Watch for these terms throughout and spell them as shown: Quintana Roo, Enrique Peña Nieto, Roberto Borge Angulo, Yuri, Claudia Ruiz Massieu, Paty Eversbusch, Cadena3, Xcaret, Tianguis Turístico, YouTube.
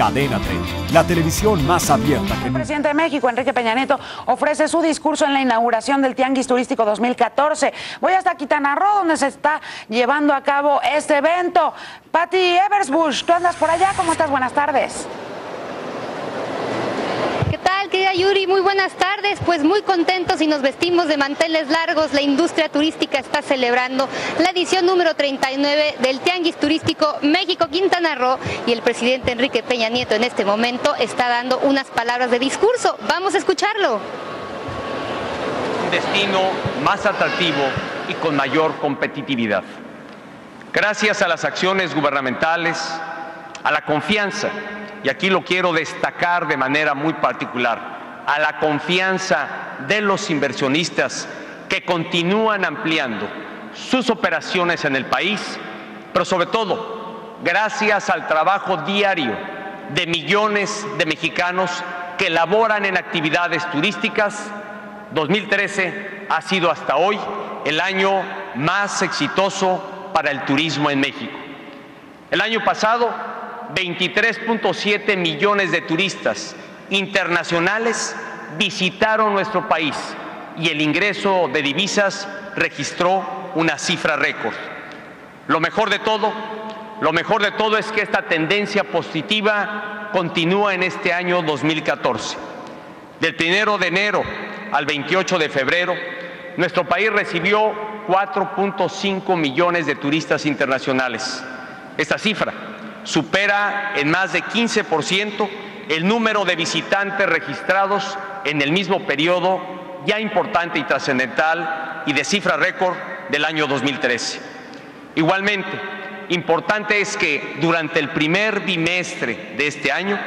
Cadena 30, la televisión más abierta que nunca. El presidente de México, Enrique Peña Nieto, ofrece su discurso en la inauguración del Tianguis Turístico 2014. Voy hasta Quintana Roo, donde se está llevando a cabo este evento. Paty Eversbusch, ¿tú andas por allá? ¿Cómo estás? Buenas tardes. Querida Yuri, muy buenas tardes, pues muy contentos y nos vestimos de manteles largos. La industria turística está celebrando la edición número 39 del Tianguis Turístico México-Quintana Roo y el presidente Enrique Peña Nieto en este momento está dando unas palabras de discurso. Vamos a escucharlo. Un destino más atractivo y con mayor competitividad. Gracias a las acciones gubernamentales, a la confianza, y aquí lo quiero destacar de manera muy particular, a la confianza de los inversionistas que continúan ampliando sus operaciones en el país, pero sobre todo gracias al trabajo diario de millones de mexicanos que laboran en actividades turísticas. 2013 ha sido hasta hoy el año más exitoso para el turismo en México. El año pasado, 23.7 millones de turistas internacionales visitaron nuestro país y el ingreso de divisas registró una cifra récord. Lo mejor de todo es que esta tendencia positiva continúa en este año 2014. Del 1 de enero al 28 de febrero, nuestro país recibió 4.5 millones de turistas internacionales. Esta cifra supera en más de 15% el número de visitantes registrados en el mismo periodo ya importante y trascendental y de cifra récord del año 2013. Igualmente, importante es que durante el primer bimestre de este año,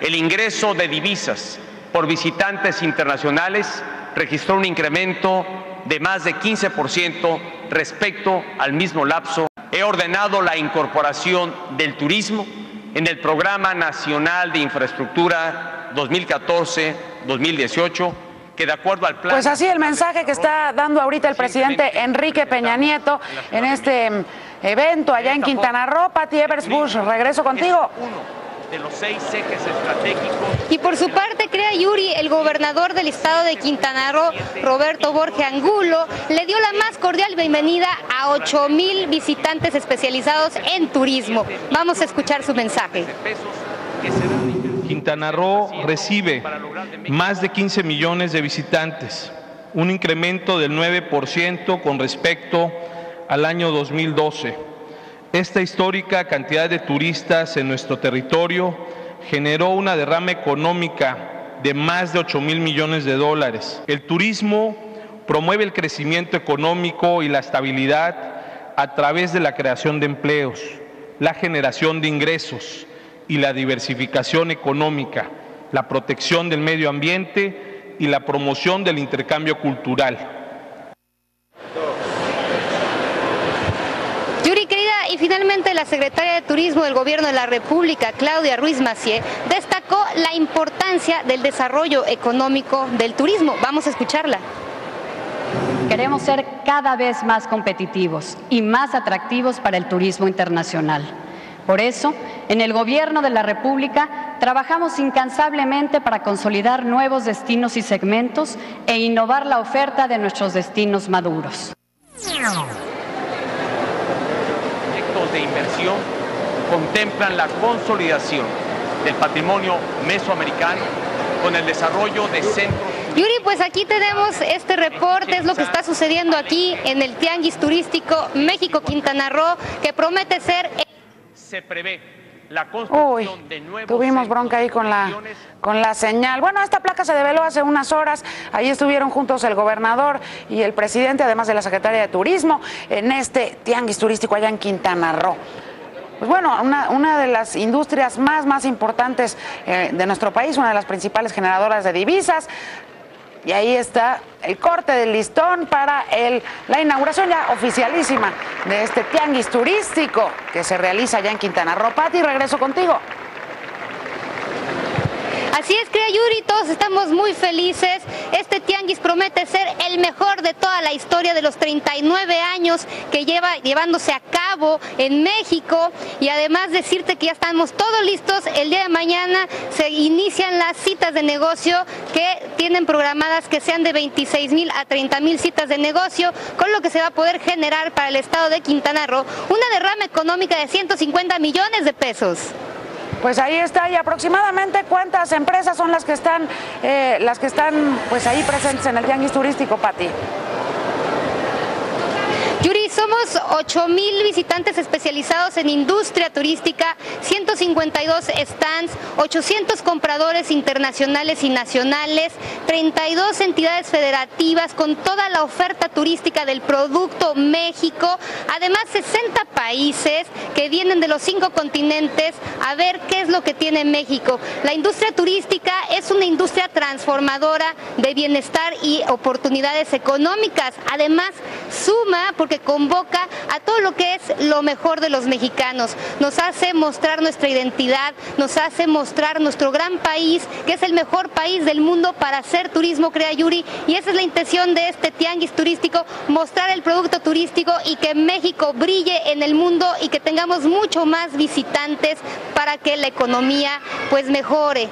el ingreso de divisas por visitantes internacionales registró un incremento de más de 15% respecto al mismo lapso. He ordenado la incorporación del turismo en el Programa Nacional de Infraestructura 2014-2018, que de acuerdo al plan... Pues así el mensaje que está dando ahorita el presidente Enrique Peña Nieto en este evento allá en Quintana Roo. Paty Eversbusch, regreso contigo. De los 6 ejes estratégicos. Y por su parte, crea Yuri, el gobernador del estado de Quintana Roo, Roberto Borge Angulo, le dio la más cordial bienvenida a 8,000 visitantes especializados en turismo. Vamos a escuchar su mensaje. Quintana Roo recibe más de 15 millones de visitantes, un incremento del 9% con respecto al año 2012. Esta histórica cantidad de turistas en nuestro territorio generó una derrama económica de más de $8,000 millones. El turismo promueve el crecimiento económico y la estabilidad a través de la creación de empleos, la generación de ingresos y la diversificación económica, la protección del medio ambiente y la promoción del intercambio cultural. Y finalmente la secretaria de Turismo del Gobierno de la República, Claudia Ruiz Massieu, destacó la importancia del desarrollo económico del turismo. Vamos a escucharla. Queremos ser cada vez más competitivos y más atractivos para el turismo internacional. Por eso, en el Gobierno de la República trabajamos incansablemente para consolidar nuevos destinos y segmentos e innovar la oferta de nuestros destinos maduros. De inversión contemplan la consolidación del patrimonio mesoamericano con el desarrollo de centros. Yuri, pues aquí tenemos este reporte, es lo que está sucediendo aquí en el Tianguis Turístico México-Quintana Roo, que promete ser... Se prevé la construcción de nuevos... Tuvimos bronca ahí con la señal. Bueno, esta placa se develó hace unas horas. Ahí estuvieron juntos el gobernador y el presidente, además de la secretaria de Turismo, en este Tianguis Turístico allá en Quintana Roo. Pues bueno, una de las industrias más importantes de nuestro país, una de las principales generadoras de divisas. Y ahí está el corte del listón para la inauguración ya oficialísima de este Tianguis Turístico que se realiza ya en Quintana Roo. Paty, regreso contigo. Así es, crea Yuri, todos estamos muy felices. Este tianguis promete ser el mejor de toda la historia de los 39 años que lleva llevándose a cabo en México. Y además decirte que ya estamos todos listos. El día de mañana se inician las citas de negocio que tienen programadas que sean de 26,000 a 30,000 citas de negocio, con lo que se va a poder generar para el estado de Quintana Roo una derrama económica de 150 millones de pesos. Pues ahí está. Y aproximadamente, ¿cuántas empresas son las que están pues ahí presentes en el tianguis turístico, Paty? Yuri, somos 8,000 visitantes especializados en industria turística, 152 stands, 800 compradores internacionales y nacionales, 32 entidades federativas con toda la oferta turística del producto México, además 60 países que vienen de los 5 continentes a ver qué es lo que tiene México. La industria turística es una industria transformadora de bienestar y oportunidades económicas, además suma porque convoca a todo lo que es lo mejor de los mexicanos, nos hace mostrar nuestra identidad, nos hace mostrar nuestro gran país, que es el mejor país del mundo para hacer turismo, crea Yuri, y esa es la intención de este tianguis turístico, mostrar el producto turístico y que México brille en el mundo y que tengamos mucho más visitantes para que la economía pues mejore.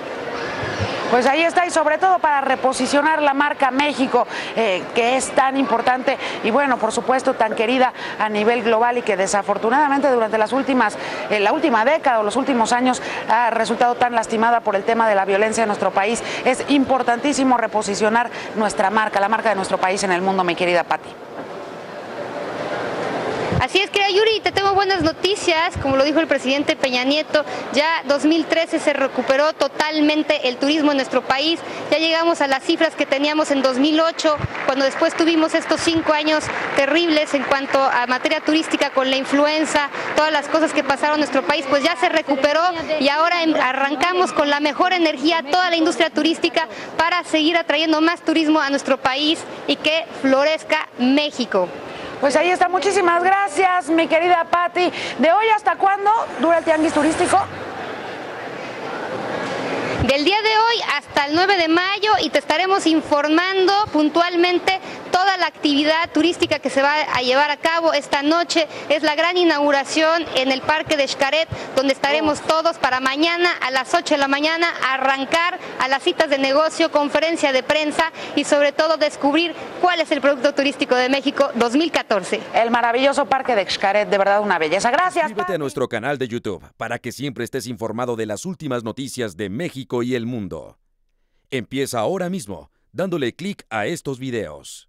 Pues ahí está, y sobre todo para reposicionar la marca México, que es tan importante y bueno, por supuesto, tan querida a nivel global y que desafortunadamente durante la última década o los últimos años ha resultado tan lastimada por el tema de la violencia en nuestro país. Es importantísimo reposicionar nuestra marca, la marca de nuestro país en el mundo, mi querida Paty. Así es, querida Yuri, te tengo buenas noticias. Como lo dijo el presidente Peña Nieto, ya 2013 se recuperó totalmente el turismo en nuestro país. Ya llegamos a las cifras que teníamos en 2008, cuando después tuvimos estos 5 años terribles en cuanto a materia turística con la influenza, todas las cosas que pasaron en nuestro país, pues ya se recuperó y ahora arrancamos con la mejor energía toda la industria turística para seguir atrayendo más turismo a nuestro país y que florezca México. Pues ahí está, muchísimas gracias, mi querida Paty. ¿De hoy hasta cuándo dura el tianguis turístico? Del día de hoy hasta el 9 de mayo y te estaremos informando puntualmente toda la actividad turística que se va a llevar a cabo esta noche. Es la gran inauguración en el parque de Xcaret, donde estaremos todos para mañana a las 8 de la mañana arrancar a las citas de negocio, conferencia de prensa y sobre todo descubrir cuál es el producto turístico de México 2014. El maravilloso parque de Xcaret, de verdad una belleza. Gracias. Suscríbete a nuestro canal de YouTube para que siempre estés informado de las últimas noticias de México y el mundo. Empieza ahora mismo dándole clic a estos videos.